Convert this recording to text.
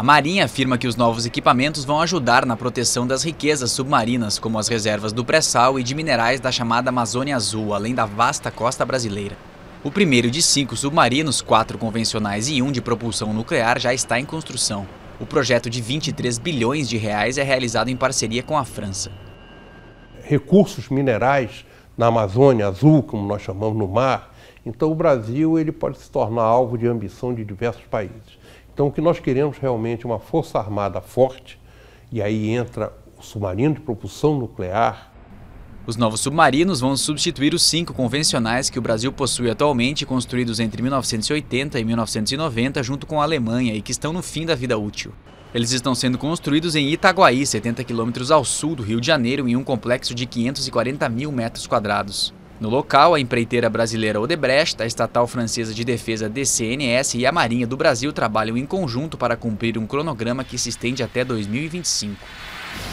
A Marinha afirma que os novos equipamentos vão ajudar na proteção das riquezas submarinas, como as reservas do pré-sal e de minerais da chamada Amazônia Azul, além da vasta costa brasileira. O primeiro de 5 submarinos, 4 convencionais e 1 de propulsão nuclear, já está em construção. O projeto de R$ 23 bilhões é realizado em parceria com a França. Recursos minerais na Amazônia Azul, como nós chamamos, no mar, então o Brasil ele pode se tornar alvo de ambição de diversos países. Então o que nós queremos realmente é uma força armada forte, e aí entra o submarino de propulsão nuclear. Os novos submarinos vão substituir os 5 convencionais que o Brasil possui atualmente, construídos entre 1980 e 1990 junto com a Alemanha e que estão no fim da vida útil. Eles estão sendo construídos em Itaguaí, 70 quilômetros ao sul do Rio de Janeiro, em um complexo de 540 mil metros quadrados. No local, a empreiteira brasileira Odebrecht, a estatal francesa de defesa DCNS e a Marinha do Brasil trabalham em conjunto para cumprir um cronograma que se estende até 2025.